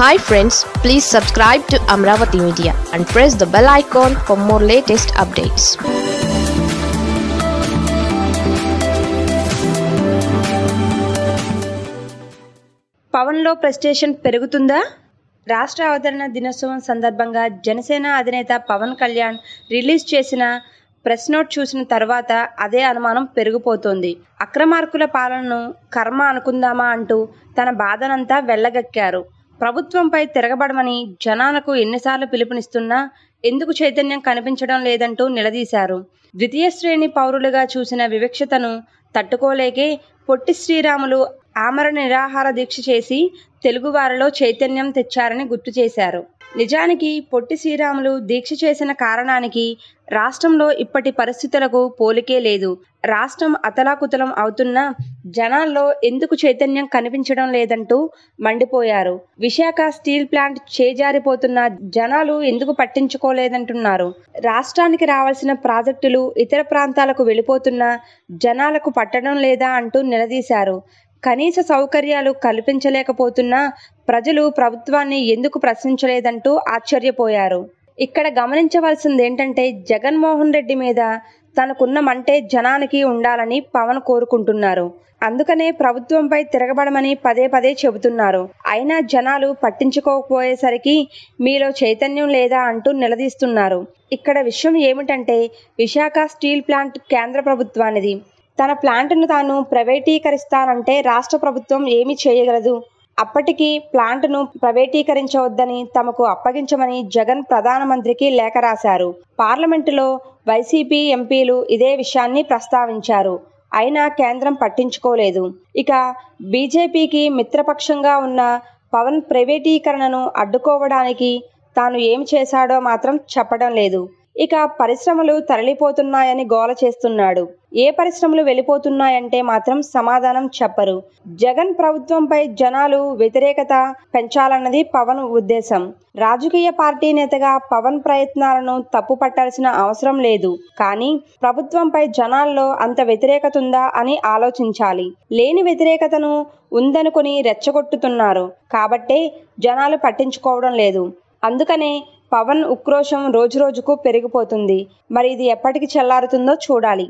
Hi friends, please subscribe to Amravati Media and press the bell icon for more latest updates. Pawan lo prestation perugutunda? రాష్ట్ర అవతరణ దినోత్సవం సందర్భంగా జనసేన అధినేత Pawan Kalyan release చేసిన press note చూసిన తర్వాత అదే అనుమానం పెరిగిపోతోంది. అక్రమార్కుల పాలనను కర్మ అనుకుందామా అంటూ తన బాధనంతా వెళ్ళగక్కారు. ప్రభుత్వంపై తిరగబడమని జనాలకు ఎన్నిసార్లు పిలుపునిస్తున్నా ఎందుకు చైతన్యం కనిపించడం లేదంటూ నిలదీశారు. ద్వితీయ శ్రేణి పౌరులుగా చూసిన వివక్షతను తట్టుకోలేకే పొట్టి శ్రీరాములు ఆమరణ నిరాహార దీక్ష చేసి తెలుగువారిలో చైతన్యం తెచ్చారని గుర్తు చేశారు. నిజానికి పొట్టి శ్రీరాములు దీక్ష చేసిన కారణానికి రాష్ట్రంలో ఇప్పటి పరిస్థితులకు పోలికే లేదు. రాష్ట్రం అతలాకుతలం అవుతున్నా జనాల్లో ఎందుకు చైతన్యం కనిపించడం లేదంటూ మండిపోయారు. విశాఖ స్టీల్ ప్లాంట్ చేజారిపోతున్నా జనాలు ఎందుకు పట్టించుకోలేదంటున్నారు. రాష్ట్రానికి రావాల్సిన ప్రాజెక్టులు ఇతర ప్రాంతాలకు వెళ్ళిపోతున్నా జనాలకు పట్టడం లేదా అంటూ నిలదీశారు. కనీస సౌకర్యాలు కల్పించలేకపోతున్నా ప్రజలు ప్రభుత్వాన్ని ఎందుకు ప్రశ్నించలేదంటూ ఆశ్చర్యపోయారు. ఇక్కడ గమనించవలసింది ఏంటంటే జగన్ మోహన్ రెడ్డి మీద తనకున్న మంటే జనానికి ఉండాలని పవన్ కోరుకుంటున్నారు. అందుకనే ప్రభుత్వంపై తిరగబడమని పదే పదే చెబుతున్నారు. అయినా జనాలు పట్టించుకోకపోయేసరికి మీలో చైతన్యం లేదా అంటూ నిలదీస్తున్నారు. ఇక్కడ విషయం ఏమిటంటే విశాఖ స్టీల్ ప్లాంట్ కేంద్ర ప్రభుత్వానిది. తన ప్లాంట్ను తాను ప్రైవేటీకరిస్తానంటే రాష్ట్ర ప్రభుత్వం ఏమి చేయగలదు? అప్పటికీ ప్లాంట్ను ప్రైవేటీకరించవద్దని తమకు అప్పగించమని జగన్ ప్రధానమంత్రికి లేఖ రాశారు. పార్లమెంటులో వైసీపీ ఎంపీలు ఇదే విషయాన్ని ప్రస్తావించారు. అయినా కేంద్రం పట్టించుకోలేదు. ఇక బీజేపీకి మిత్రపక్షంగా ఉన్న పవన్ ప్రైవేటీకరణను అడ్డుకోవడానికి తాను ఏమి చేశాడో మాత్రం చెప్పడం లేదు. ఇక పరిశ్రమలు తరలిపోతున్నాయని గోల చేస్తున్నాడు. ఏ పరిశ్రమలు వెళ్ళిపోతున్నాయంటే మాత్రం సమాధానం చెప్పరు. జగన్ ప్రభుత్వంపై జనాలు వ్యతిరేకత పెంచాలన్నది పవన్ ఉద్దేశం. రాజకీయ పార్టీ నేతగా పవన్ ప్రయత్నాలను తప్పు పట్టాల్సిన అవసరం లేదు. కానీ ప్రభుత్వంపై జనాల్లో అంత వ్యతిరేకత ఉందా అని ఆలోచించాలి. లేని వ్యతిరేకతను ఉందనుకుని రెచ్చగొట్టుతున్నారు. కాబట్టే జనాలు పట్టించుకోవడం లేదు. అందుకనే పవన్ ఉక్రోషం రోజురోజుకు పెరిగిపోతుంది. మరి ఇది ఎప్పటికి చల్లారుతుందో చూడాలి.